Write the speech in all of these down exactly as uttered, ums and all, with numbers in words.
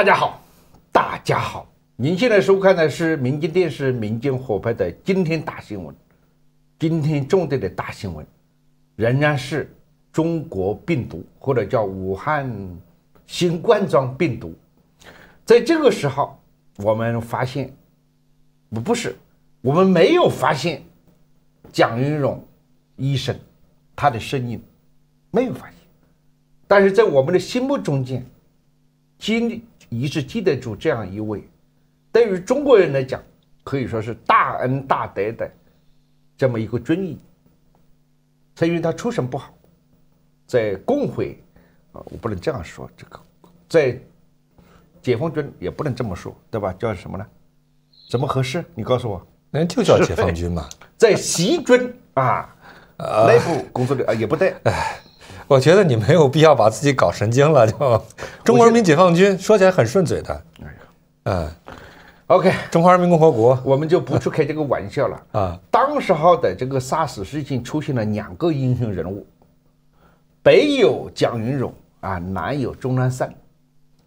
大家好，大家好，您现在收看的是民间电视《民间火拍》的今天大新闻。今天重点的大新闻仍然是中国病毒，或者叫武汉新冠状病毒。在这个时候，我们发现，不不是，我们没有发现蒋云荣医生他的身影，没有发现，但是在我们的心目中间，今一直记得住这样一位，对于中国人来讲，可以说是大恩大德的这么一个尊义。是因为他出身不好，在共匪啊，我不能这样说，这个在解放军也不能这么说，对吧？叫什么呢？怎么合适？你告诉我，那就叫解放军嘛。在习军啊内部工作的啊也不对。我觉得你没有必要把自己搞神经了，就中国人民解放军说起来很顺嘴的，嗯 ，OK， 中华人民共和国，我们就不去开这个玩笑了啊。当时候的这个 SARS 事情出现了两个英雄人物，北有蒋云荣啊，南有钟南山。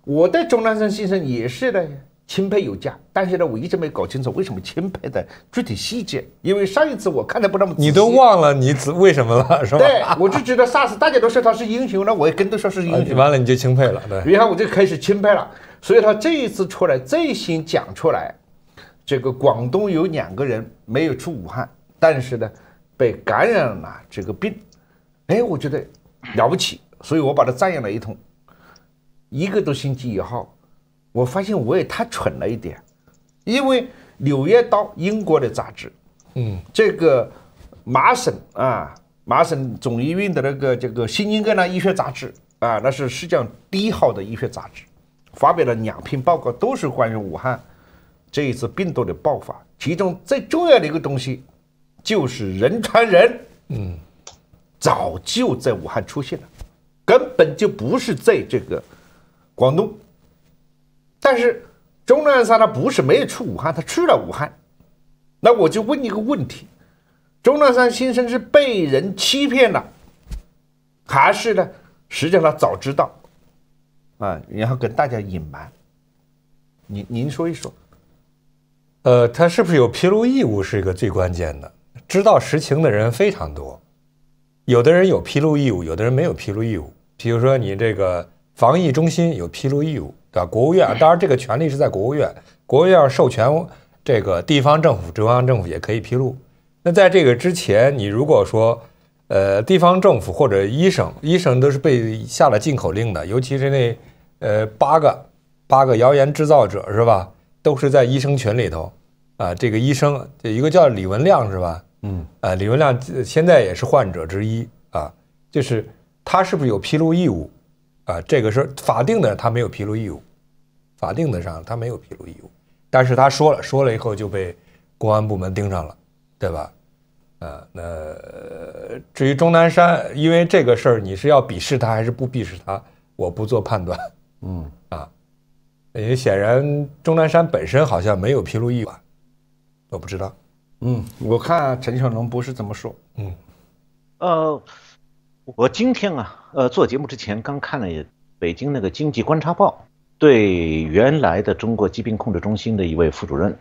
我对钟南山先生也是呢钦佩有加，但是呢，我一直没搞清楚为什么钦佩的具体细节，因为上一次我看的不那么仔细。你都忘了你为什么了，是吧？对，我就觉得 SARS 大家都说他是英雄，那我也跟着说是英雄。完了你就钦佩了，对。然后我就开始钦佩了，所以他这一次出来最新讲出来，这个广东有两个人没有出武汉，但是呢被感染了这个病，哎，我觉得了不起，所以我把他赞扬了一通。一个多星期以后。我发现我也太蠢了一点，因为《柳叶刀》英国的杂志，嗯，这个麻省啊，麻省总医院的那个这个《新英格兰医学杂志》啊，那是世界上第一号的医学杂志，发表了两篇报告，都是关于武汉这一次病毒的爆发。其中最重要的一个东西就是人传人，嗯，早就在武汉出现了，根本就不是在这个广东。但是钟南山他不是没有去武汉，他去了武汉。那我就问一个问题：钟南山先生是被人欺骗了，还是呢？实际上他早知道，啊，然后跟大家隐瞒。您您说一说，呃，他是不是有披露义务是一个最关键的。知道实情的人非常多，有的人有披露义务，有的人没有披露义务。比如说你这个防疫中心有披露义务。对吧？国务院当然，这个权利是在国务院，国务院授权这个地方政府、中央政府也可以披露。那在这个之前，你如果说，呃，地方政府或者医生，医生都是被下了禁口令的，尤其是那呃八个八个谣言制造者是吧？都是在医生群里头啊、呃。这个医生，一个叫李文亮是吧？嗯，啊，李文亮现在也是患者之一啊，就是他是不是有披露义务？啊，这个是法定的，他没有披露义务，法定的上他没有披露义务，但是他说了，说了以后就被公安部门盯上了，对吧？啊，那至于钟南山，因为这个事儿，你是要鄙视他还是不鄙视他，我不做判断。嗯，啊，也显然钟南山本身好像没有披露义务，我不知道。嗯，我看陈小龙博士怎么说。嗯，呃。我今天啊，呃，做节目之前刚看了北京那个《经济观察报》对原来的中国疾病控制中心的一位副主任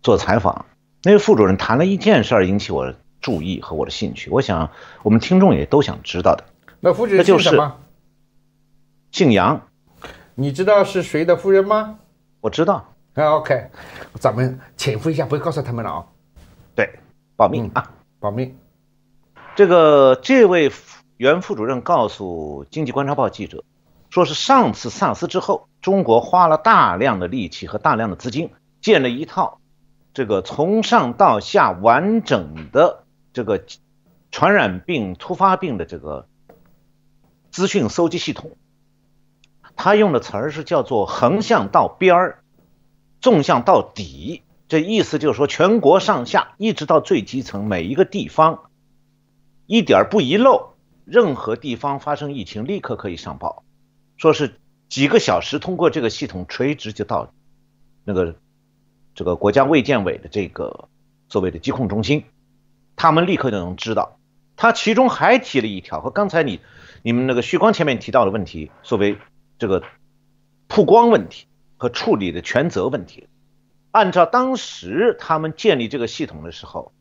做采访，那位副主任谈了一件事儿引起我的注意和我的兴趣，我想我们听众也都想知道的。那副主任姓什么？姓杨。你知道是谁的夫人吗？我知道。啊 ，OK， 咱们潜伏一下，不会告诉他们了啊、哦。对，保密啊，嗯、保密。这个这位原副主任告诉《经济观察报》记者，说是上次萨斯之后，中国花了大量的力气和大量的资金，建了一套这个从上到下完整的这个传染病、突发病的这个资讯搜集系统。他用的词儿是叫做“横向到边儿，纵向到底”，这意思就是说，全国上下一直到最基层每一个地方。一点不遗漏，任何地方发生疫情立刻可以上报，说是几个小时通过这个系统垂直就到那个这个国家卫健委的这个所谓的疾控中心，他们立刻就能知道。他其中还提了一条和刚才你你们那个旭光前面提到的问题，所谓这个曝光问题和处理的权责问题。按照当时他们建立这个系统的时候，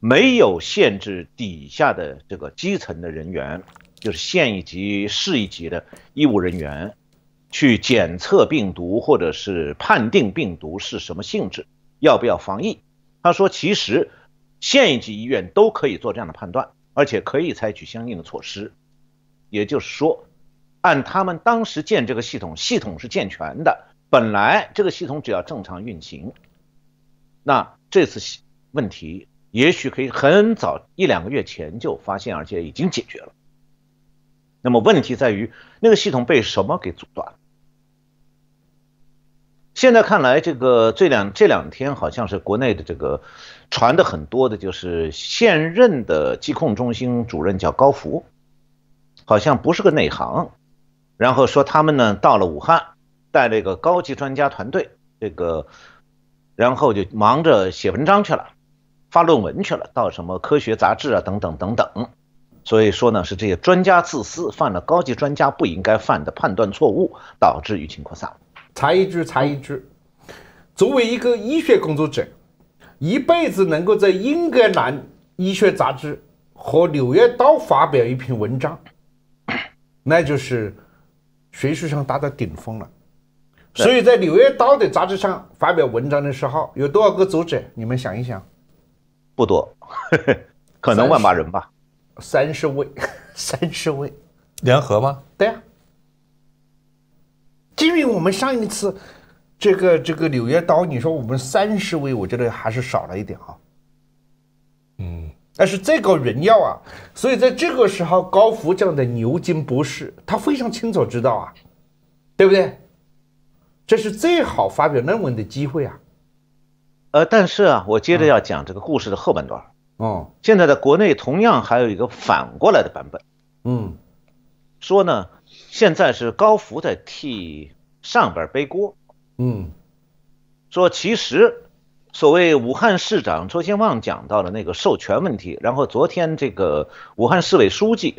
没有限制底下的这个基层的人员，就是县一级、市一级的医务人员，去检测病毒或者是判定病毒是什么性质，要不要防疫。他说，其实县一级医院都可以做这样的判断，而且可以采取相应的措施。也就是说，按他们当时建这个系统，系统是健全的。本来这个系统只要正常运行，那这次问题也许可以很早一两个月前就发现，而且已经解决了。那么问题在于那个系统被什么给阻断了？现在看来，这个这两这两天好像是国内的这个传的很多的，就是现任的疾控中心主任叫高福。好像不是个内行，然后说他们呢到了武汉，带了一个高级专家团队，这个，然后就忙着写文章去了，发论文去了，到什么科学杂志啊等等等等。所以说呢，是这些专家自私，犯了高级专家不应该犯的判断错误，导致疫情扩散。查一句查一句，作为一个医学工作者，一辈子能够在英格兰医学杂志和《柳叶刀》发表一篇文章。那就是学术上达到顶峰了，所以在《柳叶刀》的杂志上发表文章的时候，有多少个作者？你们想一想，不多，呵呵，可能万把人吧，三十位，三十位，联合吗？对呀、啊，因为我们上一次这个这个《柳叶刀》，你说我们三十位，我觉得还是少了一点啊，嗯。但是这个人要啊，所以在这个时候，高福这样的牛津博士，他非常清楚知道啊，对不对？这是最好发表论文的机会啊。呃，但是啊，我接着要讲这个故事的后半段。哦、嗯，现在在国内同样还有一个反过来的版本。嗯，说呢，现在是高福在替上边背锅。嗯，说其实。所谓武汉市长周先旺讲到了那个授权问题，然后昨天这个武汉市委书记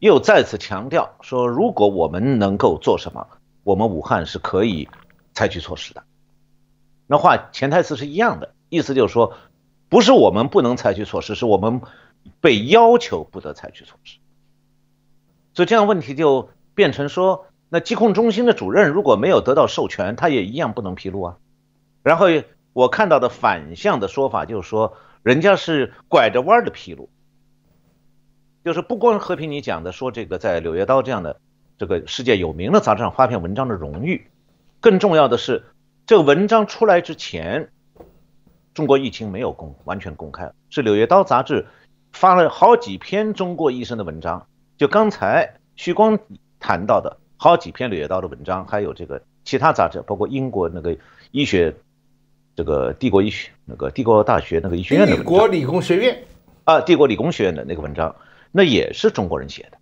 又再次强调说，如果我们能够做什么，我们武汉是可以采取措施的。那话潜台词是一样的，意思就是说，不是我们不能采取措施，是我们被要求不得采取措施。所以这样问题就变成说，那疾控中心的主任如果没有得到授权，他也一样不能披露啊。然后我看到的反向的说法就是说，人家是拐着弯的披露，就是不光和平你讲的说这个在《柳叶刀》这样的这个世界有名的杂志上发表文章的荣誉，更重要的是这个文章出来之前，中国疫情没有公完全公开，是《柳叶刀》杂志发了好几篇中国医生的文章，就刚才徐光谈到的好几篇《柳叶刀》的文章，还有这个其他杂志，包括英国那个医学。这个帝国医学那个帝国大学那个医学院的帝国理工学院啊，帝国理工学院的那个文章，那也是中国人写的。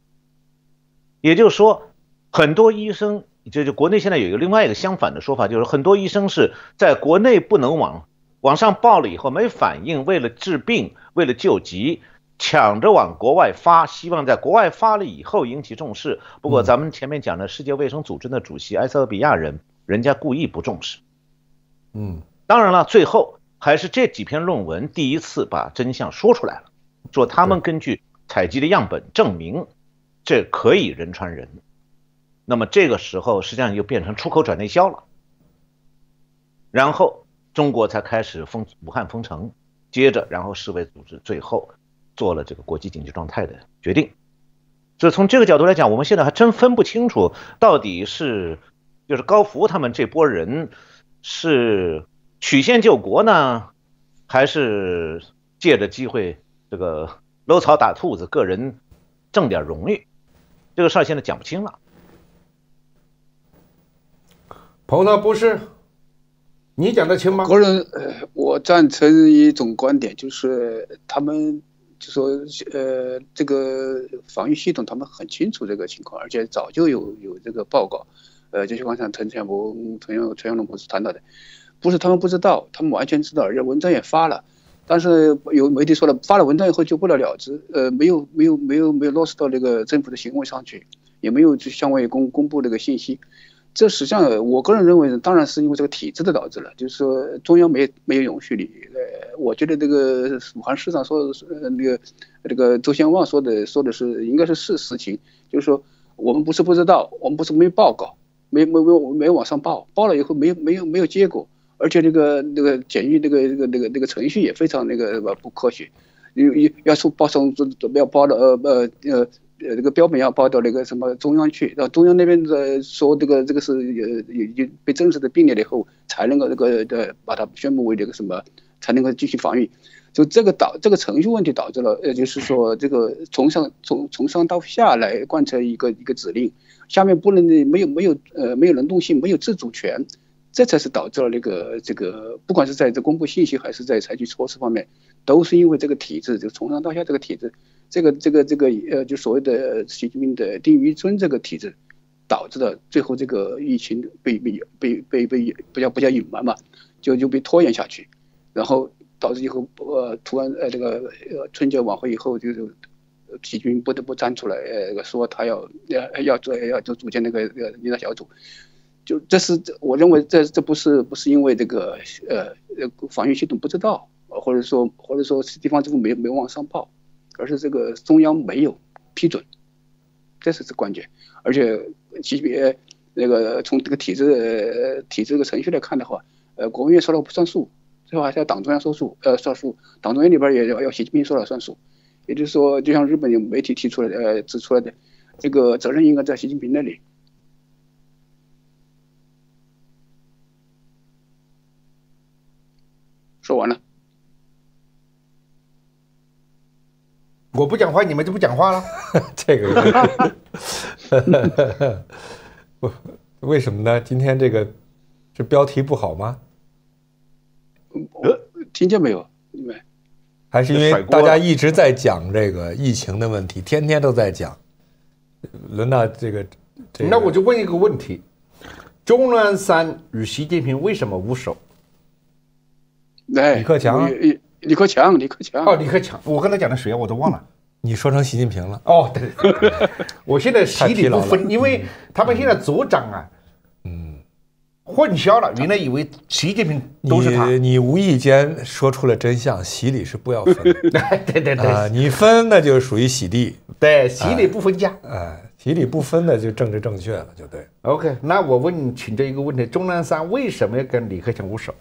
也就是说，很多医生，就就国内现在有一个另外一个相反的说法，就是很多医生是在国内不能往往上报了以后没反应，为了治病，为了救急，抢着往国外发，希望在国外发了以后引起重视。不过咱们前面讲的世界卫生组织的主席埃塞俄比亚人，人家故意不重视，嗯。当然了，最后还是这几篇论文第一次把真相说出来了，说他们根据采集的样本证明这可以人传人。那么这个时候实际上就变成出口转内销了，然后中国才开始封武汉封城，接着然后世卫组织最后做了这个国际紧急状态的决定。所以从这个角度来讲，我们现在还真分不清楚到底是就是高福他们这波人是曲线救国呢，还是借着机会这个搂草打兔子，个人挣点荣誉？这个事儿现在讲不清了。彭德博士，你讲得清吗？国人，我赞成一种观点，就是他们就说，呃，这个防御系统他们很清楚这个情况，而且早就有有这个报告。呃，就像刚才陈全博、陈陈全龙博士谈到的。不是他们不知道，他们完全知道，而且文章也发了，但是有媒体说了，发了文章以后就不了了之，呃，没有没有没有没有落实到那个政府的行为上去，也没有相关于公公布那个信息，这实际上我个人认为呢，当然是因为这个体制的导致了，就是说中央没没有容许你。呃，我觉得这个武汉市长说呃那个这个周先旺说的说的是应该是是实情，就是说我们不是不知道，我们不是没报告，没没没没往上报，报了以后没有没有没有结果，而且这个那个检疫那个那个那个那个程序也非常那个不科学，有有要出报上要报的呃呃呃。呃呃，这个标本要报到那个什么中央去，然后中央那边的说这个这个是呃已经被证实的病例了以后，才能够这个呃把它宣布为这个什么，才能够继续防御。就这个导这个程序问题导致了，呃，就是说这个从上从从上到下来贯彻一个一个指令，下面不能没有没有呃没有能动性，没有自主权，这才是导致了那个这个不管是在这公布信息还是在采取措施方面，都是因为这个体制，就从上到下这个体制。这个这个这个呃，就所谓的习近平的定于一尊这个体制，导致的最后这个疫情被被被被被不叫不叫隐瞒嘛，就就被拖延下去，然后导致以后呃突然呃这个呃春节晚会以后，就是习近平不得不站出来呃说他要要要做要就组建那个呃领导小组，就这是我认为这这不是不是因为这个呃防疫系统不知道，或者说或者说地方政府没没往上报。而是这个中央没有批准，这是关键。而且级别那个从这个体制体制这个程序来看的话，呃，国务院说了不算数，最后还是要党中央说数，呃，算数。党中央里边也要要习近平说了算数。也就是说，就像日本有媒体提出来的，呃，指出来的，这个责任应该在习近平那里。说完了。我不讲话，你们就不讲话了。这个我为什么呢？今天这个这标题不好吗？听见没有？还是因为大家一直在讲这个疫情的问题，天天都在讲。轮到这个，这个、那我就问一个问题：钟南山与习近平为什么无手？哎，李克强。李克强，李克强哦，李克强，我刚才讲的谁啊？我都忘了。你说成习近平了哦，对，我现在习李不分，因为他们现在组长啊，嗯，混淆了。原来以为习近平都是他，你你无意间说出了真相，习李是不要分的。对对对啊、呃，你分那就属于洗地，对，习李不分家，哎、呃，习李不分的就政治正确了，就对。OK， 那我问你，请这一个问题：钟南山为什么要跟李克强握手？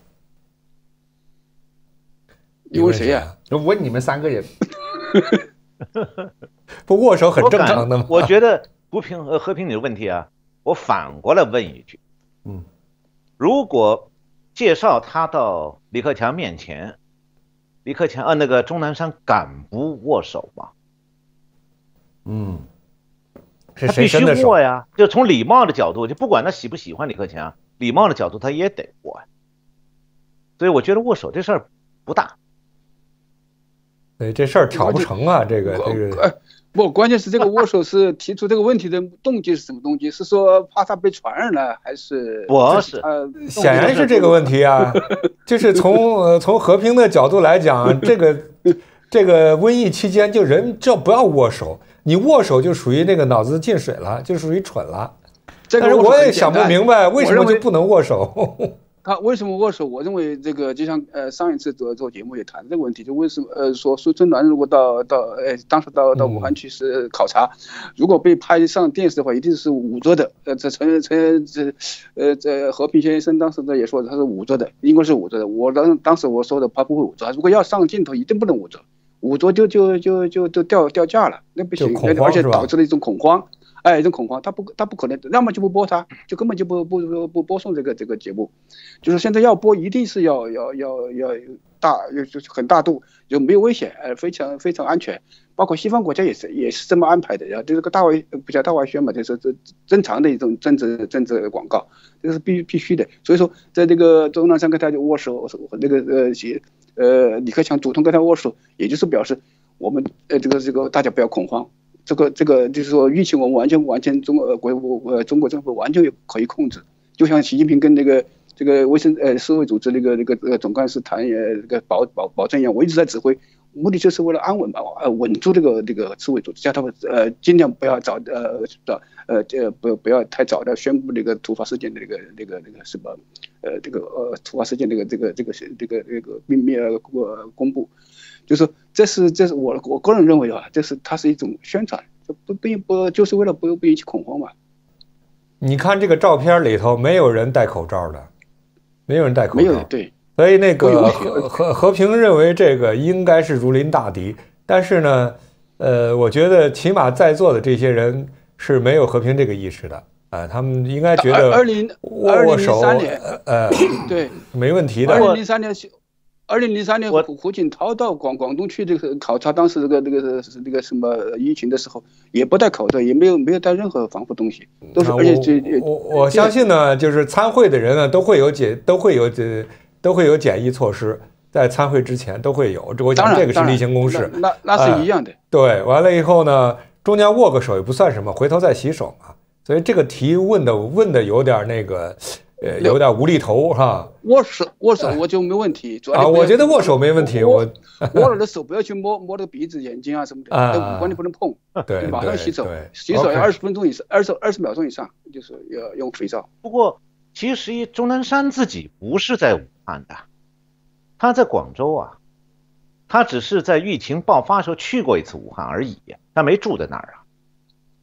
因为谁呀？我问你们三个人，不握手很正常的吗？我觉得不平和和平你的问题啊，我反过来问一句，嗯，如果介绍他到李克强面前，李克强啊那个钟南山敢不握手吗？嗯，是谁伸的手？他必须握呀，就从礼貌的角度，就不管他喜不喜欢李克强，礼貌的角度他也得握呀。所以我觉得握手这事儿不大。对，这事儿挑不成啊！这个这个，不，关键是这个握手是提出这个问题的动机是什么动机？是说怕他被传染了，还是？不是，显然是这个问题啊！就是从、呃、从和平的角度来讲，这个这个瘟疫期间，就人就不要握手，你握手就属于那个脑子进水了，就属于蠢了。但是我也想不明白为什么就不能握手。他为什么握手？我认为这个就像呃上一次做做节目也谈这个问题，就为什么呃说苏贞昌如果到到呃当时到到武汉去是考察，如果被拍上电视的话，一定是捂着的。呃，这陈陈这呃这和平先生当时呢也说他是捂着的，应该是捂着的。我当当时我说的他不会捂着，如果要上镜头一定不能捂着，捂着就就就就就掉掉价了，那不行，而且导致了一种恐慌。哎，一种恐慌，他不，他不可能，要么就不播他，他就根本就不不不播送这个这个节目，就是现在要播，一定是要要要要大，就是很大度，就没有危险，呃，非常非常安全，包括西方国家也是也是这么安排的，然后这个大外不叫大外宣嘛，就是这正常的一种政治政治广告，这是必必须的，所以说在这个钟南山跟他就握手，那个呃呃李克强主动跟他握手，也就是表示我们呃这个这个大家不要恐慌。这个这个就是说，疫情我们完全完全中国国呃中国政府完全可以控制，就像习近平跟那个这个卫生呃世卫组织那个那个呃总干事谈呃这个保保保证一样，我一直在指挥，目的就是为了安稳吧，呃，稳住这个这个世卫组织，叫他们呃尽量不要早呃早呃这不不要太早的宣布这个突发事件的这个这个这个什么呃这个呃突发事件这个这个这个这个这个秘密呃公布，就是这是这是我我个人认为啊，这是它是一种宣传，不并不就是为了不不引起恐慌嘛。你看这个照片里头没有人戴口罩的，没有人戴口罩，没有对。 所以那个和和和平认为这个应该是如临大敌，但是呢，呃，我觉得起码在座的这些人是没有和平这个意识的啊、呃，他们应该觉得握握手，呃，对，没问题的。二零零三年，二零零三年胡胡锦涛到广广东去这个考察当时这个这个这个什么疫情的时候，也不戴口罩，也没有没有带任何防护东西，都是而且这我我相信呢，就是参会的人呢都会有解都会有这。 都会有检疫措施，在参会之前都会有。我讲这个是例行公事，那那是一样的、呃。对，完了以后呢，中间握个手也不算什么，回头再洗手嘛。所以这个题问的问的有点那个，呃，有点无厘头哈。握手握手我就没问题，主要啊，我觉得握手没问题。我握了的手不要去摸摸这个鼻子、眼睛啊什么的，那五官你不能碰。对，马上洗手，洗手要二十分钟以上，二十二十秒钟以上，就是要用肥皂。不过其实钟南山自己不是在。 看的，他在广州啊，他只是在疫情爆发时候去过一次武汉而已，他没住在那儿啊，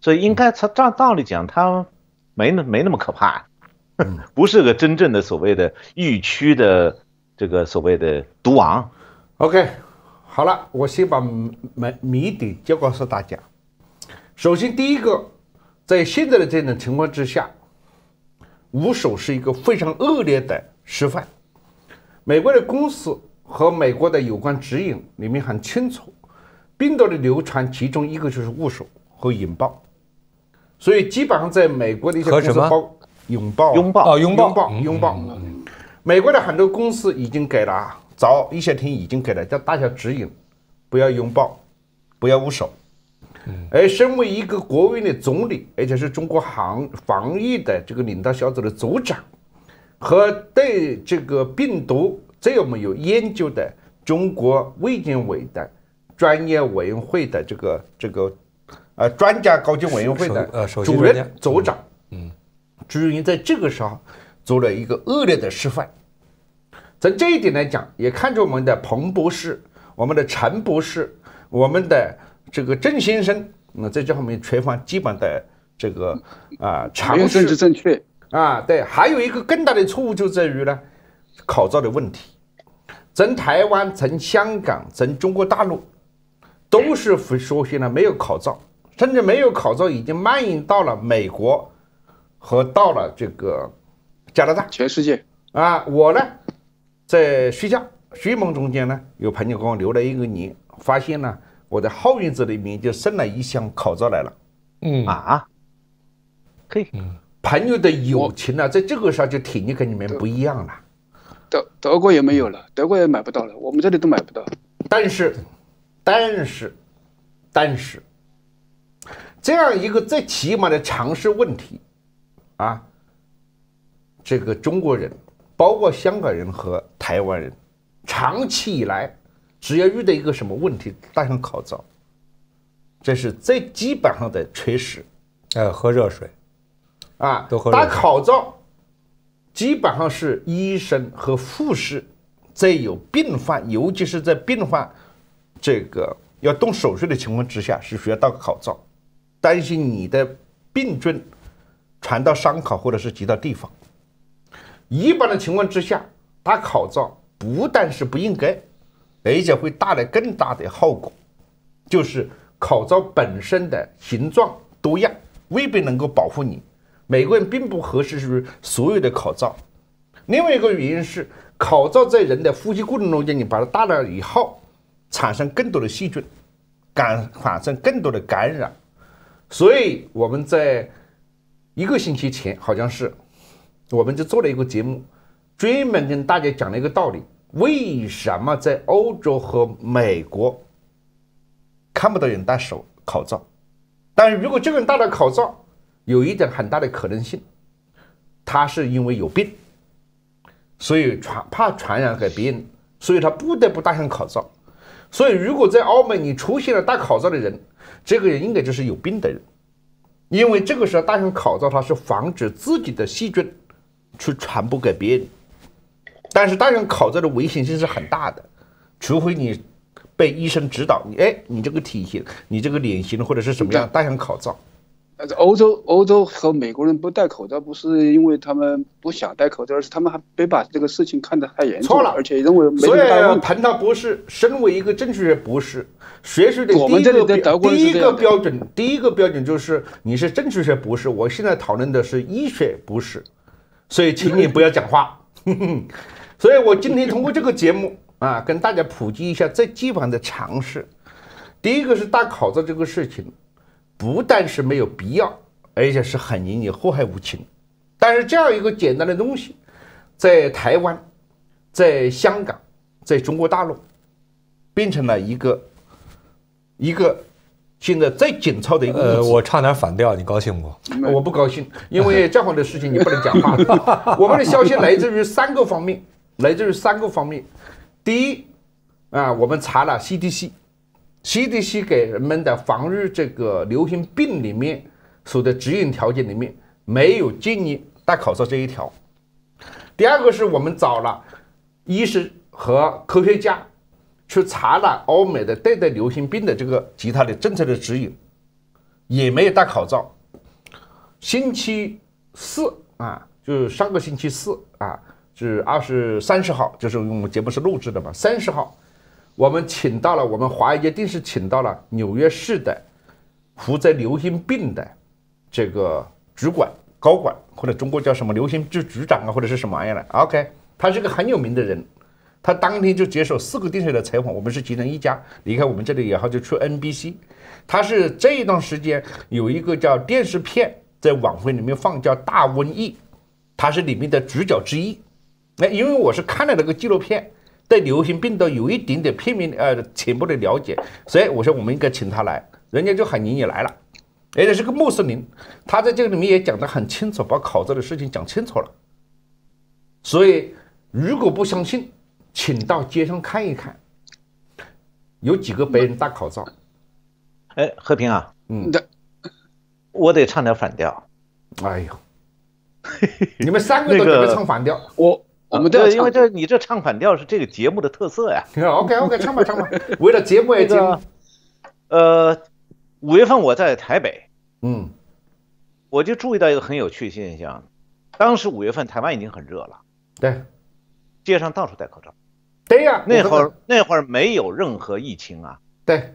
所以应该他照道理讲，他没那没那么可怕，不是个真正的所谓的疫区的这个所谓的毒王。OK， 好了，我先把谜谜底就告诉大家。首先，第一个，在现在的这种情况之下，捂手是一个非常恶劣的示范。 美国的公司和美国的有关指引里面很清楚，病毒的流传其中一个就是握手和拥抱，所以基本上在美国的一些公司包拥抱拥抱拥抱拥抱，美国的很多公司已经给了，早一些天已经给了叫大家指引，不要拥抱，不要握手。而身为一个国务院的总理，而且是中国防防疫的这个领导小组的组长。 和对这个病毒最有没有研究的中国卫健委的专业委员会的这个这个呃专家高级委员会的主任组长，嗯，朱云、嗯、在这个时候做了一个恶劣的示范。从这一点来讲，也看出我们的彭博士、我们的陈博士、我们的这个郑先生，嗯，在这方面缺乏基本的这个啊、呃、常识，政治正确。 啊，对，还有一个更大的错误就在于呢，口罩的问题，从台湾、从香港、从中国大陆，都是说现在没有口罩，甚至没有口罩已经蔓延到了美国和到了这个加拿大，全世界啊！我呢在睡觉睡梦中间呢，有朋友给我留了一个言，发现呢我的后院子里面就剩了一箱口罩来了，嗯啊，可以。嗯 朋友的友情啊，在这个上就挺的跟你们不一样了。德德国也没有了，德国也买不到了，我们这里都买不到。但是，但是，但是，这样一个最起码的常识问题，啊，这个中国人，包括香港人和台湾人，长期以来，只要遇到一个什么问题，戴上口罩，这是最基本上的缺失。呃，喝热水。 啊，戴口罩基本上是医生和护士在有病患，尤其是在病患这个要动手术的情况之下，是需要戴口罩，担心你的病菌传到伤口或者是其他地方。一般的情况之下，戴口罩不但是不应该，而且会带来更大的后果，就是口罩本身的形状多样，未必能够保护你。 美国人并不合适于所有的口罩，另外一个原因是口罩在人的呼吸过程中间，你把它戴了以后，产生更多的细菌，感产生更多的感染，所以我们在一个星期前好像是，我们就做了一个节目，专门跟大家讲了一个道理：为什么在欧洲和美国看不到人戴手口罩？但如果这个人戴了口罩， 有一点很大的可能性，他是因为有病，所以传怕传染给别人，所以他不得不戴上口罩。所以，如果在澳门你出现了戴口罩的人，这个人应该就是有病的人，因为这个时候戴上口罩，他是防止自己的细菌去传播给别人。但是戴上口罩的危险性是很大的，除非你被医生指导，你哎，你这个体型、你这个脸型或者是什么样，戴上口罩。 但是欧洲、欧洲和美国人不戴口罩，不是因为他们不想戴口罩，而是他们还没把这个事情看得太严重。错了，而且认为没所以彭大博士身为一个政治学博士，学术的第一个第一个标准，第一个标准就是你是政治学博士。我现在讨论的是医学博士，所以请你不要讲话。所以我今天通过这个节目啊，跟大家普及一下最基本的常识。第一个是戴口罩这个事情。 不但是没有必要，而且是很容易祸害无情。但是这样一个简单的东西，在台湾、在香港、在中国大陆，变成了一个一个现在最紧凑的一个。呃，我差点反调，你高兴不？我不高兴，因为这样的事情你不能讲话的。我们的消息来自于三个方面，来自于三个方面。第一，啊，我们查了 C D C。 C D C 给人们的防御这个流行病里面所的指引条件里面没有建议戴口罩这一条。第二个是我们找了医师和科学家去查了欧美的对待流行病的这个其他的政策的指引，也没有戴口罩。星期四啊，就是上个星期四啊，是二十三十号，就是我们节目是录制的嘛，三十号。 我们请到了我们华尔街电视请到了纽约市的负责流行病的这个主管高管，或者中国叫什么流行局局长啊，或者是什么玩意儿的。OK， 他是个很有名的人，他当天就接受四个电视台的采访。我们是其中一家，离开我们这里以后就去 N B C。他是这一段时间有一个叫电视片在晚会里面放叫大瘟疫，他是里面的主角之一。那因为我是看了那个纪录片。 对流行病都有一点点片面呃浅薄的了解，所以我说我们应该请他来，人家就很愿意来了，而且是个穆斯林，他在这个里面也讲得很清楚，把口罩的事情讲清楚了。所以如果不相信，请到街上看一看，有几个白人戴口罩。哎，和平啊，嗯，我得唱点反调。哎呦，你们三个都准备唱反调，那个、我。 我们对，因为这你这唱反调是这个节目的特色呀。OK OK， 唱吧唱吧，为了节目而节目。呃，五月份我在台北，嗯，我就注意到一个很有趣现象。当时五月份台湾已经很热了，对，街上到处戴口罩。对呀，那会儿那会儿没有任何疫情啊。对，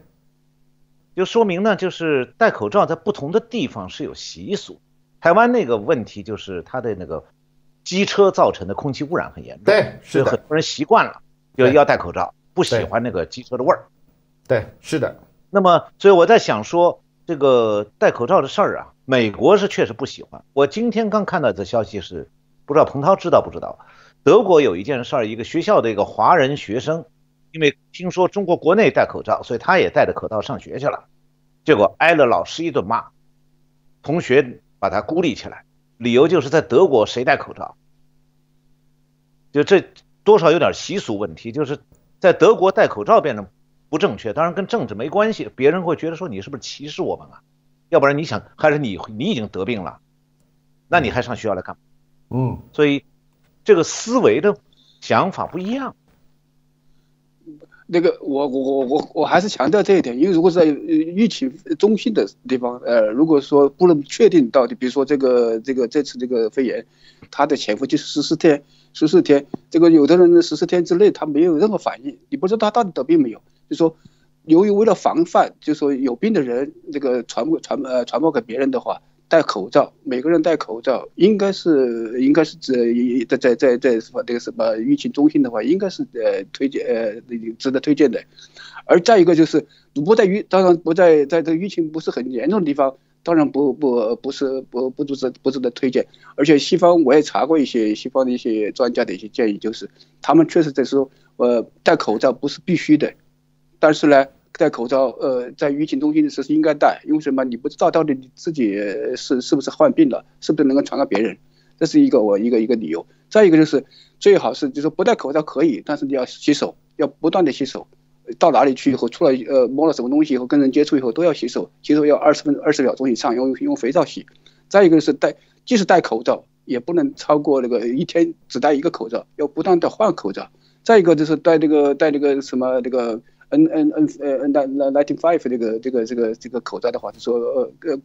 就说明呢，就是戴口罩在不同的地方是有习俗。台湾那个问题就是它的那个。 机车造成的空气污染很严重，对，是的，很多人习惯了就要戴口罩，不喜欢那个机车的味儿，对，是的。那么，所以我在想说，这个戴口罩的事儿啊，美国是确实不喜欢。我今天刚看到的消息是，不知道彭涛知道不知道，德国有一件事儿，一个学校的一个华人学生，因为听说中国国内戴口罩，所以他也戴着口罩上学去了，结果挨了老师一顿骂，同学把他孤立起来。 理由就是在德国谁戴口罩，就这多少有点习俗问题，就是在德国戴口罩变得不正确，当然跟政治没关系，别人会觉得说你是不是歧视我们啊？要不然你想还是你你已经得病了，那你还上学校来干嘛？嗯，所以这个思维的想法不一样。那个我我我我我还是强调这一点，因为如果是在疫情中心的地方，呃，如果说不能确定到底，比如说这个这个这次这个肺炎，它的潜伏期十四天，十四天，这个有的人十四天之内他没有任何反应，你不知道他到底得病没有。就说，由于为了防范，就说有病的人这个传播传呃传播给别人的话，戴口罩，每个人戴口罩，应该是应该是在在在在什么这个什么疫情中心的话，应该是呃推荐呃。 值得推荐的，而再一个就是不在疫，当然不在在这个疫情不是很严重的地方，当然不不不是不不值不值得推荐。而且西方我也查过一些西方的一些专家的一些建议，就是他们确实在说，呃，戴口罩不是必须的，但是呢，戴口罩呃在疫情中心的时候应该戴，因为什么？你不知道到底你自己是是不是患病了，是不是能够传染别人，这是一个我一个一个理由。再一个就是最好是就是不戴口罩可以，但是你要洗手。 要不断的洗手，到哪里去以后，出来呃摸了什么东西以后，跟人接触以后都要洗手，洗手要二十分二十秒钟以上，用用肥皂洗。再一个是戴，即使戴口罩，也不能超过那个一天只戴一个口罩，要不断的换口罩。再一个就是戴这个戴这个什么这个 N N N 呃 N N 九十五这个这个这个这个口罩的话，就说呃呃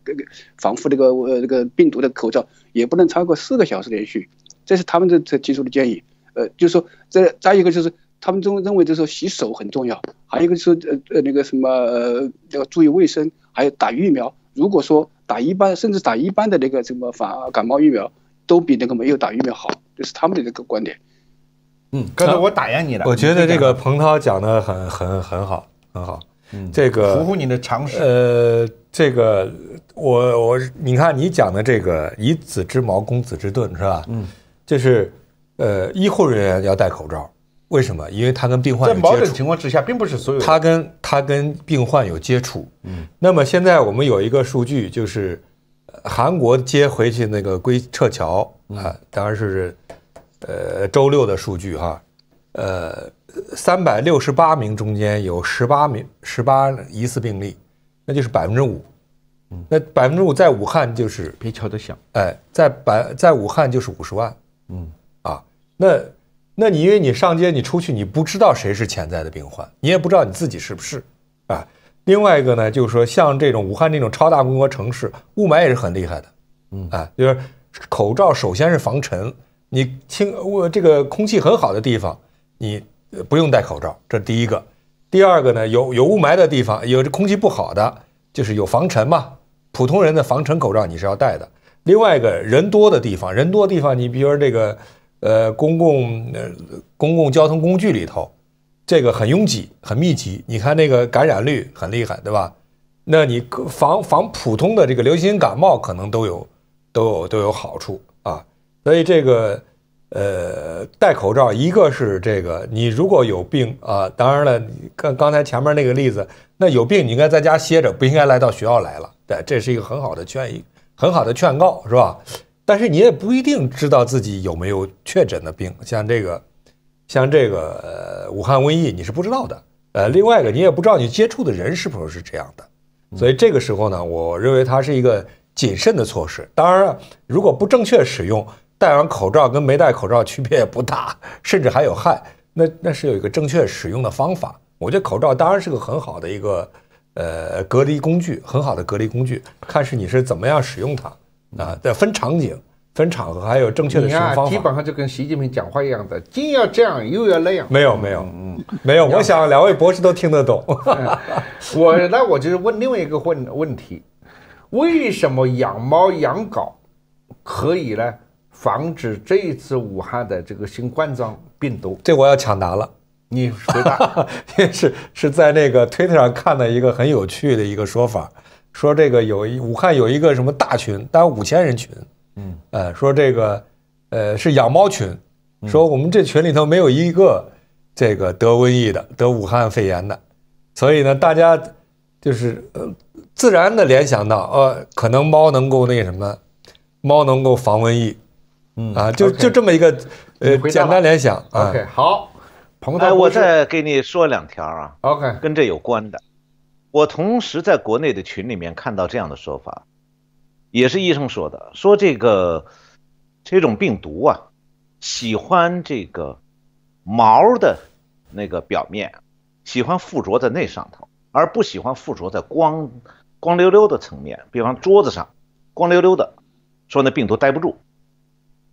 防护这个呃这个病毒的口罩也不能超过四个小时连续，这是他们这这提出的建议。呃，就是说这再一个就是他们中认为就是说洗手很重要，还有一个就是呃呃那个什么呃要注意卫生，还有打疫苗。如果说打一般甚至打一般的那个什么防感冒疫苗，都比那个没有打疫苗好，这是他们的这个观点。 嗯，刚才我打压你了。我觉得这个彭涛讲的很很很好，很好。嗯，这个符合你的常识。呃，这个我我你看你讲的这个以子之矛攻子之盾是吧？嗯，就是呃，医护人员要戴口罩，为什么？因为他跟病患有接触。在某种情况之下，并不是所有人。他跟他跟病患有接触。嗯。那么现在我们有一个数据，就是韩国接回去那个归撤侨啊，当然是。 呃，周六的数据哈，呃，三百六十八名中间有十八名十八疑似病例，那就是百分之五。那百分之五在武汉就是别瞧得小，哎，在百在武汉就是五十万。嗯啊，那那你因为你上街你出去你不知道谁是潜在的病患，你也不知道你自己是不是啊。另外一个呢，就是说像这种武汉这种超大规模城市，雾霾也是很厉害的。嗯啊，就是口罩首先是防尘。 你清我这个空气很好的地方，你不用戴口罩，这第一个。第二个呢，有有雾霾的地方，有这空气不好的，就是有防尘嘛。普通人的防尘口罩你是要戴的。另外一个人多的地方，人多的地方，你比如说这个呃公共呃公共交通工具里头，这个很拥挤、很密集，你看那个感染率很厉害，对吧？那你防防普通的这个流行性感冒可能都有都有都有好处啊。 所以这个，呃，戴口罩，一个是这个，你如果有病啊，当然了，刚刚才前面那个例子，那有病你应该在家歇着，不应该来到学校来了，对，这是一个很好的劝一，很好的劝告，是吧？但是你也不一定知道自己有没有确诊的病，像这个，像这个、呃、武汉瘟疫你是不知道的，呃，另外一个你也不知道你接触的人是不是这样的，所以这个时候呢，我认为它是一个谨慎的措施。当然了，如果不正确使用。 戴上口罩跟没戴口罩区别也不大，甚至还有害。那那是有一个正确使用的方法。我觉得口罩当然是个很好的一个呃隔离工具，很好的隔离工具，看是你是怎么样使用它啊。得分场景、分场合，还有正确的使用方法。基本上就跟习近平讲话一样的，既要这样又要那样。没有没有嗯没有，我想两位博士都听得懂。我那我就是问另外一个问问题：为什么养猫养狗可以呢？ 防止这一次武汉的这个新冠状病毒，这我要抢答了。你回答，是是在那个推特上看到一个很有趣的一个说法，说这个有一武汉有一个什么大群，大概五千人群，嗯，呃，说这个呃是养猫群，说我们这群里头没有一个这个得瘟疫的，得武汉肺炎的，所以呢，大家就是呃自然的联想到，呃，可能猫能够那什么，猫能够防瘟疫。 嗯啊，就 okay, 就这么一个呃简单联想。OK，、啊、好，彭涛，哎，我再给你说两条啊。OK， 跟这有关的，我同时在国内的群里面看到这样的说法，也是医生说的，说这个这种病毒啊，喜欢这个毛的那个表面，喜欢附着在那上头，而不喜欢附着在光光溜溜的层面，比方桌子上光溜溜的，说那病毒待不住。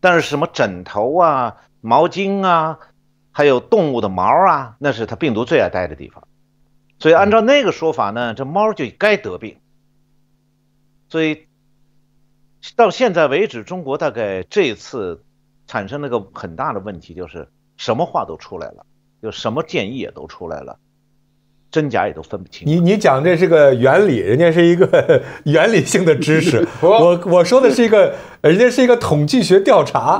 但是什么枕头啊、毛巾啊，还有动物的毛啊，那是它病毒最爱待的地方。所以按照那个说法呢，这猫就该得病。所以到现在为止，中国大概这次产生了个很大的问题，就是什么话都出来了，就什么建议也都出来了，真假也都分不清。你你讲这是个原理，人家是一个原理性的知识。我我说的是一个。 人家是一个统计学调查，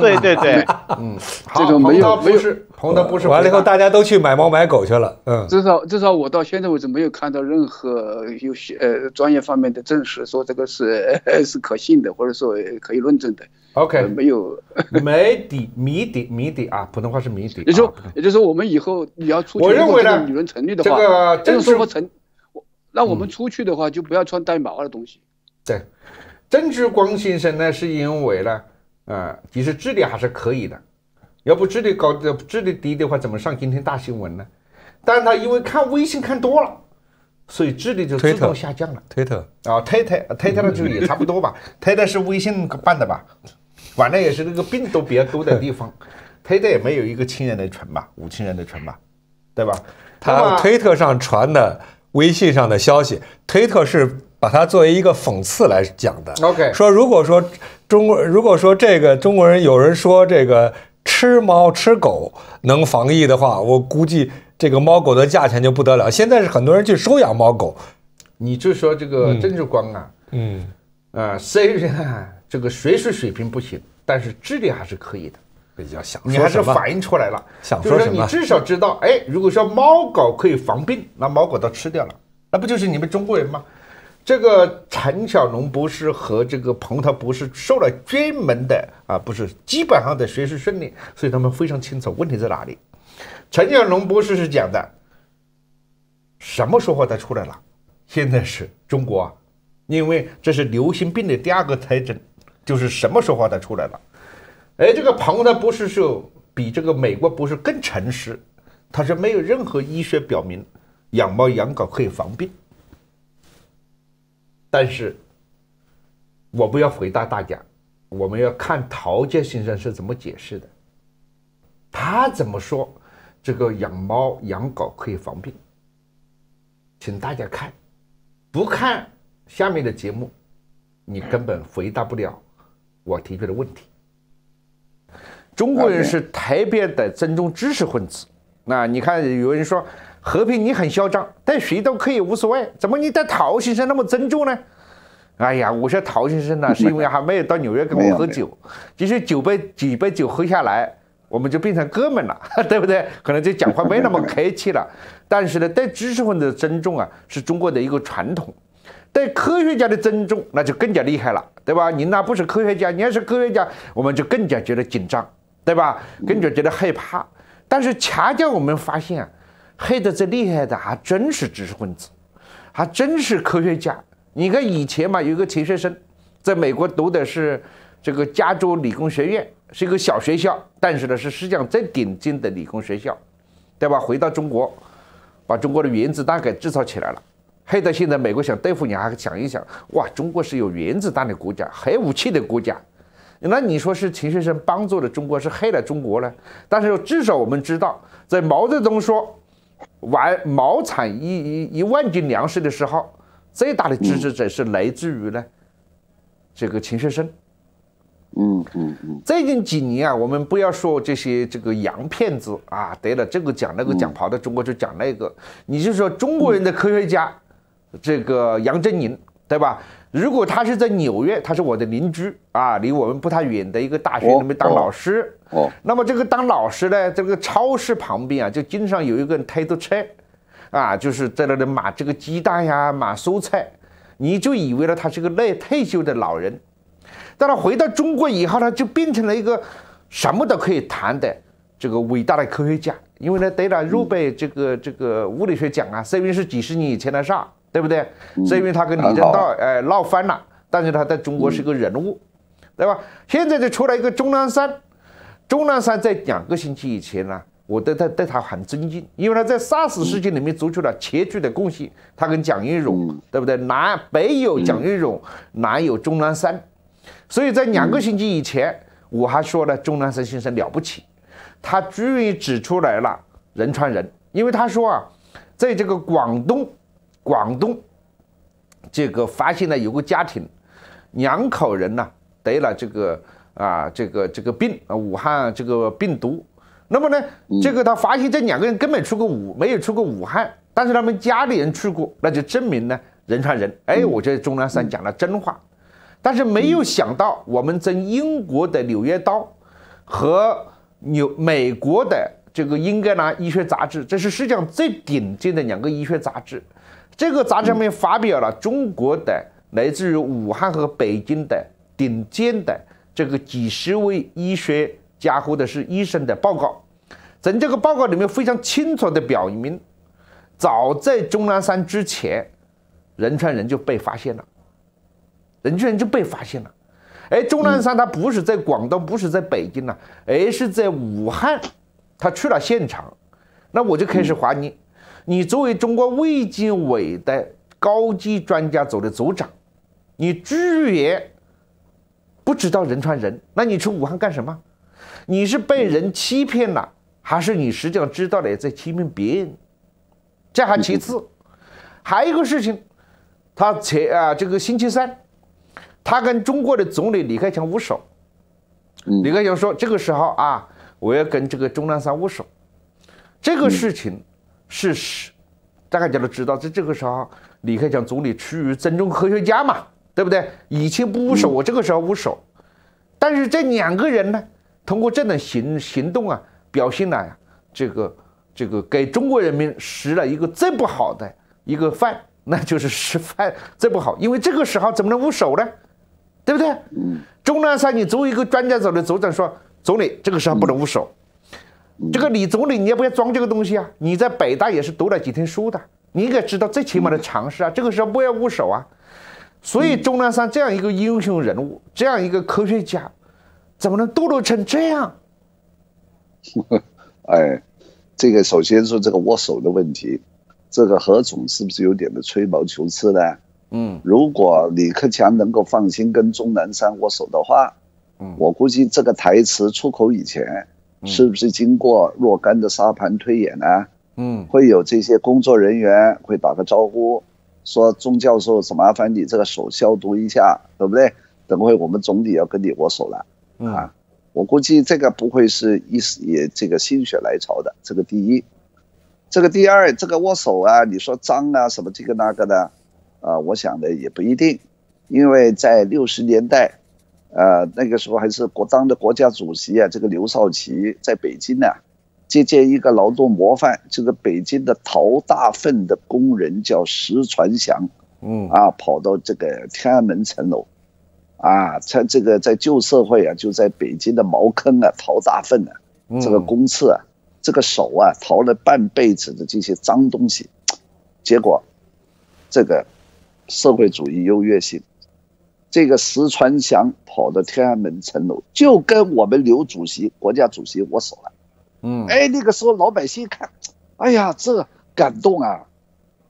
对对对，嗯，这个没有没有，彭涛不是完了以后大家都去买猫买狗去了，嗯，至少至少我到现在为止没有看到任何有呃专业方面的证实说这个是是可信的，或者说可以论证的。OK， 没有没底谜底谜底啊，普通话是谜底。也就也就是我们以后你要出去，我认为呢，理论成立的话，这个这个说法成，那我们出去的话就不要穿带毛的东西。对，郑志光先生呢，是因为呢，呃，其实智力还是可以的，要不智力高的智力低的话，怎么上今天大新闻呢？但是他因为看微信看多了。 所以智力就自动下降了。推特啊，推特，推特呢就也差不多吧。推特是微信办的吧？反正也是那个病毒比较多的地方，推特也没有一个亲人的传吧，五亲人的传吧，对吧？他推特上传的微信上的消息，推特是把它作为一个讽刺来讲的。OK， 说如果说中国，如果说这个中国人有人说这个吃猫吃狗能防疫的话，我估计。 这个猫狗的价钱就不得了，现在是很多人去收养猫狗。你就说这个郑志光啊，嗯，啊、呃，虽然这个学术水平不行，但是智力还是可以的。要想你还是反映出来了，想说什么？就是你至少知道，哎，如果说猫狗可以防病，那猫狗都吃掉了，那不就是你们中国人吗？这个陈小龙博士和这个彭涛博士受了专门的啊，不是基本上的学术训练，所以他们非常清楚问题在哪里。 陈小龙博士是讲的，什么时候他出来了？现在是中国啊，因为这是流行病的第二个特征，就是什么时候他出来了。哎，这个彭德博士是比这个美国博士更诚实，他说没有任何医学表明养猫养狗可以防病。但是，我不要回答大家，我们要看陶杰先生是怎么解释的，他怎么说？ 这个养猫养狗可以防病，请大家看，不看下面的节目，你根本回答不了我提出的问题。中国人是特别的尊重知识分子。那你看，有人说和平你很嚣张，但谁都可以无所谓，怎么你对陶先生那么尊重呢？哎呀，我说陶先生呢，是因为还没有到纽约跟我喝酒，其实酒杯几杯酒喝下来。 我们就变成哥们了，对不对？可能就讲话没那么客气了。但是呢，对知识分子的尊重啊，是中国的一个传统；对科学家的尊重，那就更加厉害了，对吧？您那不是科学家，您要是科学家，我们就更加觉得紧张，对吧？更加觉得害怕。但是恰恰我们发现啊，黑的最厉害的还真是知识分子，还真是科学家。你看以前嘛，有一个钱学森，在美国读的是这个加州理工学院。 是一个小学校，但是呢是世界上最顶尖的理工学校，对吧？回到中国，把中国的原子弹给制造起来了。黑到现在，美国想对付你，还想一想，哇，中国是有原子弹的国家，核武器的国家。那你说是钱学森帮助了中国，是黑了中国呢？但是至少我们知道，在毛泽东说完毛产一一一万斤粮食的时候，最大的支持者是来自于呢这个钱学森。 嗯嗯嗯，最近几年啊，我们不要说这些这个洋骗子啊，得了这个讲那个讲，跑到中国就讲那个。你就说中国人的科学家，这个杨振宁，对吧？如果他是在纽约，他是我的邻居啊，离我们不太远的一个大学里面当老师。哦，那么这个当老师呢，这个超市旁边啊，就经常有一个人推着车，啊，就是在那里买这个鸡蛋呀，买蔬菜，你就以为呢他是个累退休的老人。 但他回到中国以后呢，就变成了一个什么都可以谈的这个伟大的科学家，因为呢得了诺贝尔这个这个物理学奖啊，虽然是几十年以前的事，对不对？虽然他跟李政道哎闹翻了，但是他在中国是个人物，对吧？现在就出来一个钟南山，钟南山在两个星期以前呢，我对他对他很尊敬，因为他在SARS事件里面做出了杰出的贡献，他跟蒋玉荣，对不对？南北有蒋玉荣，南有钟南山。 所以在两个星期以前，我还说了钟南山先生了不起，他终于指出来了人传人，因为他说啊，在这个广东，广东这个发现了有个家庭，两口人呢、啊、得了这个啊这个这个病啊武汉这个病毒，那么呢这个他发现这两个人根本出过武没有出过武汉，但是他们家里人出过，那就证明呢人传人。哎，我觉得钟南山讲了真话。 但是没有想到，我们在英国的《纽约刀》和纽美国的这个《英格兰医学杂志》，这是世界上最顶尖的两个医学杂志。这个杂志上面发表了中国的来自于武汉和北京的顶尖的这个几十位医学家或者是医生的报告。在这个报告里面非常清楚地表明，早在钟南山之前，仁川人就被发现了，仁川人就被发现了。哎，钟南山他不是在广东，不是在北京了、啊，而是在武汉，他去了现场。那我就开始怀疑，你作为中国卫计委的高级专家组的组长，你居然不知道仁川人，那你去武汉干什么？你是被人欺骗了，还是你实际上知道了也在欺骗别人？ 这还其次，还有一个事情，他前啊这个星期三，他跟中国的总理李克强握手，李克强说这个时候啊，我要跟这个钟南山握手，这个事情是是，大家都知道，在这个时候，李克强总理出于尊重科学家嘛，对不对？以前不握手，我这个时候握手，但是这两个人呢，通过这种行行动啊，表现了、啊、这个。 这个给中国人民施了一个最不好的一个饭，那就是示范最不好，因为这个时候怎么能握手呢？对不对？钟南山，你作为一个专家组的组长说，总理这个时候不能握手。这个李总理，你要不要装这个东西啊？你在北大也是读了几天书的，你应该知道最起码的常识啊。这个时候不要握手啊。所以钟南山这样一个英雄人物，这样一个科学家，怎么能堕落成这样？哎。 这个首先说这个握手的问题，这个何总是不是有点的吹毛求疵呢？嗯，如果李克强能够放心跟钟南山握手的话，嗯，我估计这个台词出口以前，是不是经过若干的沙盘推演呢？嗯，会有这些工作人员会打个招呼，说钟教授，麻烦你这个手消毒一下，对不对？等会我们总理要跟你握手了，啊。 我估计这个不会是一时也这个心血来潮的，这个第一，这个第二，这个握手啊，你说脏啊什么这个那个的，啊、呃，我想的也不一定，因为在六十年代，呃，那个时候还是国当的国家主席啊，这个刘少奇在北京呢、啊，接见一个劳动模范，这个北京的陶大粪的工人叫石传祥，嗯，啊，跑到这个天安门城楼。 啊，他这个在旧社会啊，就在北京的茅坑啊、陶大粪啊，这个公厕啊，这个手啊，淘了半辈子的这些脏东西，结果，这个社会主义优越性，这个石传祥跑到天安门城楼，就跟我们刘主席、国家主席握手了。嗯，哎，那个时候老百姓看，哎呀，这感动啊，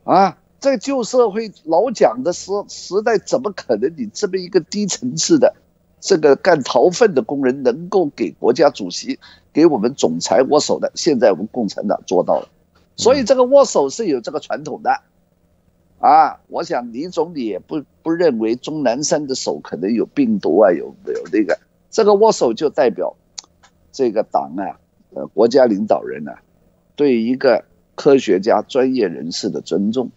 啊。 在旧社会老蒋的时时代，怎么可能你这么一个低层次的，这个干陶粪的工人能够给国家主席、给我们总裁握手的？现在我们共产党做到了，所以这个握手是有这个传统的，啊，我想李总理也不不认为钟南山的手可能有病毒啊，有有那个这个握手就代表这个党啊，呃，国家领导人呢、啊，对一个科学家、专业人士的尊重。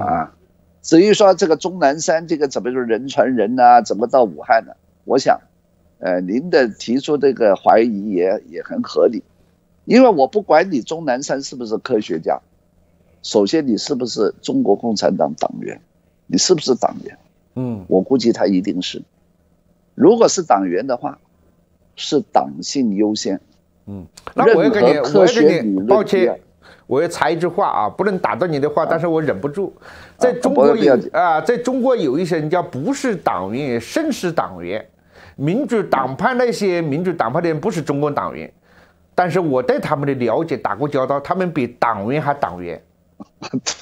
啊，至于说这个钟南山这个怎么说人传人呐、啊，怎么到武汉呢、啊？我想，呃，您的提出这个怀疑也也很合理，因为我不管你钟南山是不是科学家，首先你是不是中国共产党党员，你是不是党员？嗯，我估计他一定是，如果是党员的话，是党性优先。嗯，那我要跟你，我要跟你，抱歉。 我要插一句话啊，不能打断你的话，但是我忍不住。在中国有啊，在中国有一些人家不是党员，也甚是党员，民主党派那些民主党派的人不是中国党员，但是我对他们的了解打过交道，他们比党员还党员。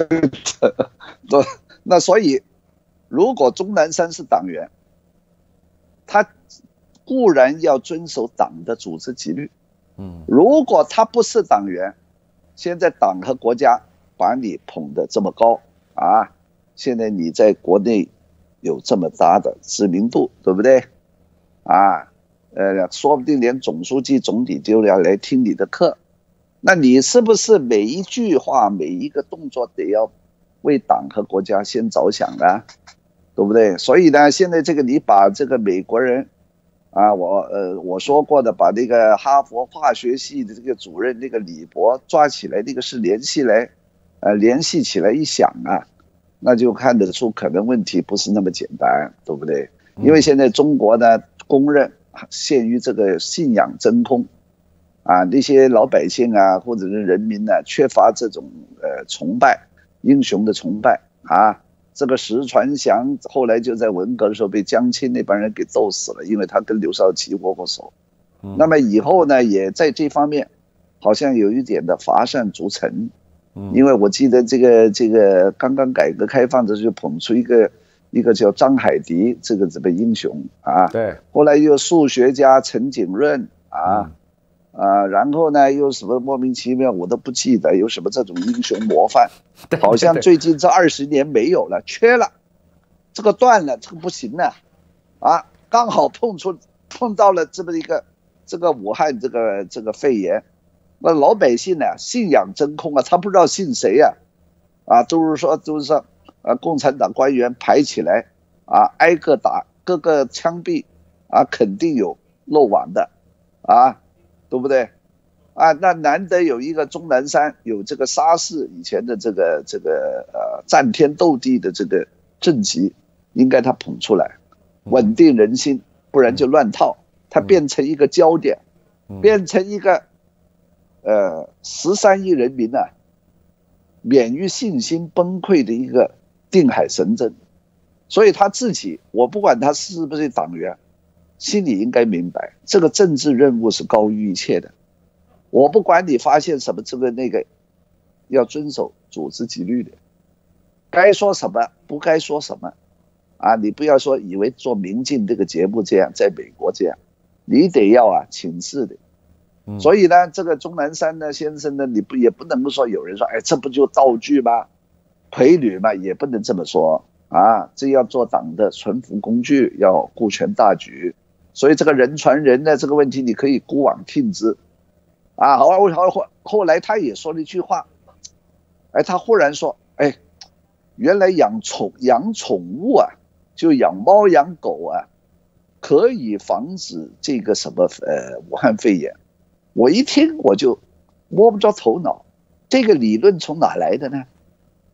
对的，对。那所以，如果钟南山是党员，他固然要遵守党的组织纪律。嗯，如果他不是党员。 现在党和国家把你捧得这么高啊！现在你在国内有这么大的知名度，对不对？啊，呃，说不定连总书记、总理都要来听你的课。那你是不是每一句话、每一个动作得要为党和国家先着想呢？对不对？所以呢，现在这个你把这个美国人。 啊，我呃我说过的，把那个哈佛化学系的这个主任那个李博抓起来，那个是联系来，呃联系起来一想啊，那就看得出可能问题不是那么简单，对不对？因为现在中国呢公认陷于这个信仰真空，啊，那些老百姓啊，或者是人民呢、啊，缺乏这种呃崇拜，英雄的崇拜啊。这个石传祥后来就在文革的时候被江青那帮人给斗死了，因为他跟刘少奇握过手。那么以后呢，也在这方面，好像有一点的乏善足陈。因为我记得这个这个刚刚改革开放的时候，捧出一个一个叫张海迪这个这个英雄啊，对，后来又数学家陈景润啊，啊，然后呢又什么莫名其妙我都不记得有什么这种英雄模范，好像最近这二十年没有了，缺了，这个断了，这个不行了，啊，刚好碰出碰到了这么一个这个武汉这个这个肺炎。那老百姓呢、啊，信仰真空啊，他不知道信谁呀、啊，啊，都是说都是说，啊，共产党官员排起来，啊，挨个打，各个枪毙，啊，肯定有漏网的，啊，对不对？啊，那难得有一个钟南山有这个沙士以前的这个这个呃战天斗地的这个政绩，应该他捧出来，稳定人心，不然就乱套，他变成一个焦点，变成一个。呃，十三亿人民呢、啊，免于信心崩溃的一个定海神针，所以他自己，我不管他是不是党员，心里应该明白，这个政治任务是高于一切的。我不管你发现什么这个那个，要遵守组织纪律的，该说什么不该说什么，啊，你不要说以为做《明镜》这个节目这样，在美国这样，你得要啊请示的。所以呢，这个钟南山呢先生呢，你不也不能够说有人说，哎，这不就道具吗？傀儡嘛，也不能这么说啊。这要做党的存服工具，要顾全大局。所以这个人传人呢这个问题，你可以姑妄听之啊。好，后后来他也说了一句话，哎，他忽然说，哎，原来养宠养宠物啊，就养猫养狗啊，可以防止这个什么呃武汉肺炎。我一听我就摸不着头脑，这个理论从哪来的呢？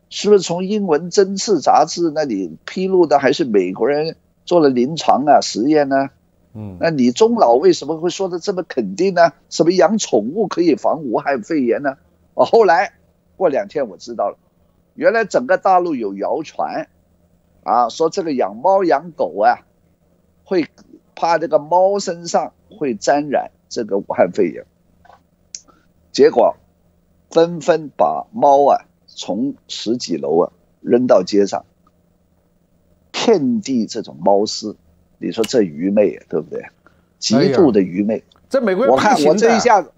是不是从英文针刺杂志那里披露的，还是美国人做了临床啊实验呢？嗯，那李宗老为什么会说的这么肯定呢？什么养宠物可以防武汉肺炎呢？哦，后来过两天我知道了，原来整个大陆有谣传，啊，说这个养猫养狗啊，会怕这个猫身上会沾染这个武汉肺炎。结果，纷纷把猫啊从十几楼啊扔到街上，遍地这种猫尸，你说这愚昧啊，对不对？极度的愚昧。哎、这美国人不行的，我看我这一下子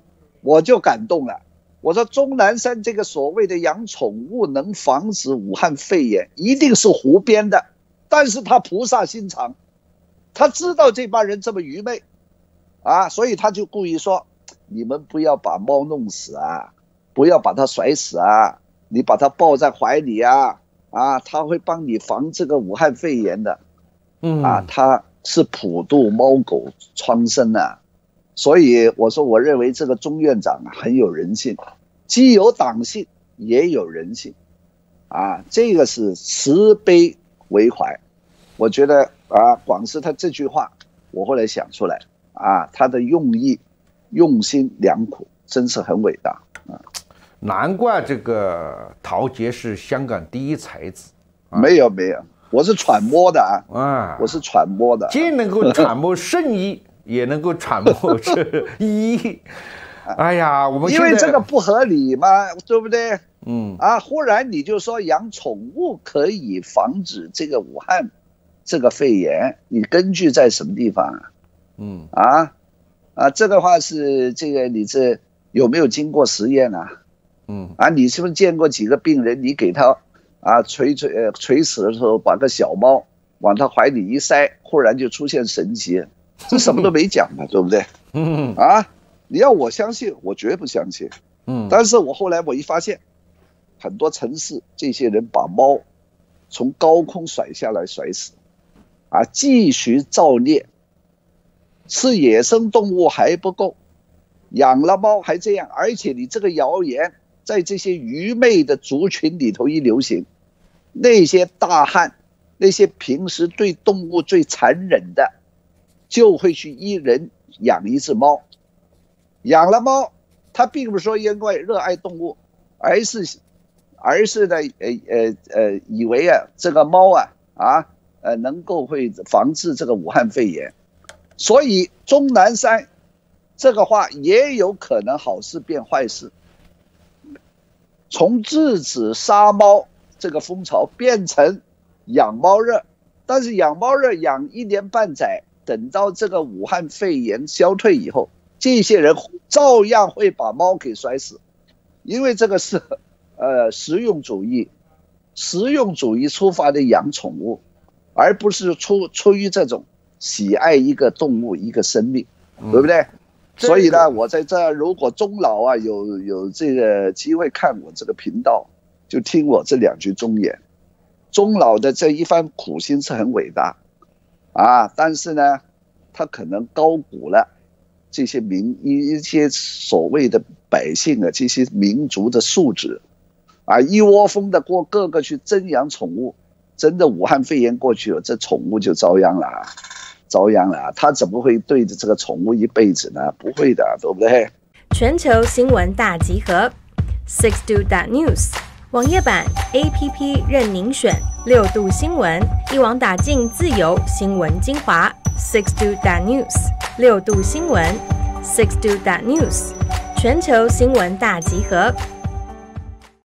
我就感动了。我说钟南山这个所谓的养宠物能防止武汉肺炎，一定是胡编的。但是他菩萨心肠，他知道这帮人这么愚昧，啊，所以他就故意说。你们不要把猫弄死啊，不要把它甩死啊，你把它抱在怀里啊，啊，它会帮你防这个武汉肺炎的，嗯，啊，它是普度猫狗苍生啊，所以我说我认为这个钟院长很有人性，既有党性也有人性，啊，这个是慈悲为怀，我觉得啊，广师他这句话我后来想出来啊，他的用意。用心良苦，真是很伟大啊！难怪这个陶杰是香港第一才子。啊、没有没有，我是揣摩的啊！啊，我是揣摩的、啊，既能够揣摩圣医，也能够揣摩这医。哎呀，我们因为这个不合理嘛，对不对？嗯啊，忽然你就说养宠物可以防止这个武汉这个肺炎，你根据在什么地方啊？嗯啊。啊，这个话是这个，你这有没有经过实验啊？嗯，啊，你是不是见过几个病人，你给他啊垂垂呃垂死的时候，把个小猫往他怀里一塞，忽然就出现神奇，这什么都没讲嘛，对不对？嗯，啊，你要我相信，我绝不相信。嗯，但是我后来我一发现，很多城市这些人把猫从高空甩下来甩死，啊，继续造孽。吃野生动物还不够，养了猫还这样，而且你这个谣言在这些愚昧的族群里头一流行，那些大汉，那些平时对动物最残忍的，就会去一人养一只猫，养了猫，他并不是说因为热爱动物，而是，而是呢，呃呃呃，以为啊这个猫啊啊呃能够会防治这个武汉肺炎，所以钟南山这个话也有可能好事变坏事，从制止杀猫这个风潮变成养猫热，但是养猫热养一年半载。 等到这个武汉肺炎消退以后，这些人照样会把猫给摔死，因为这个是，呃，实用主义，实用主义出发的养宠物，而不是出出于这种喜爱一个动物一个生命，对不对？嗯、所以呢，我在这如果中老啊有有这个机会看我这个频道，就听我这两句忠言，中老的这一番苦心是很伟大。 啊，但是呢，他可能高估了这些民一一些所谓的百姓啊，这些民族的素质，啊，一窝蜂的过各个去争养宠物，真的武汉肺炎过去了，这宠物就遭殃了，遭殃了。他怎么会对着这个宠物一辈子呢？不会的，对不对？全球新闻大集合 ，six度 dot news 网页版 A P P 任您选。 六度新闻，一网打尽自由新闻精华。six度 dot news 六度新闻 six度 dot news 全球新闻大集合。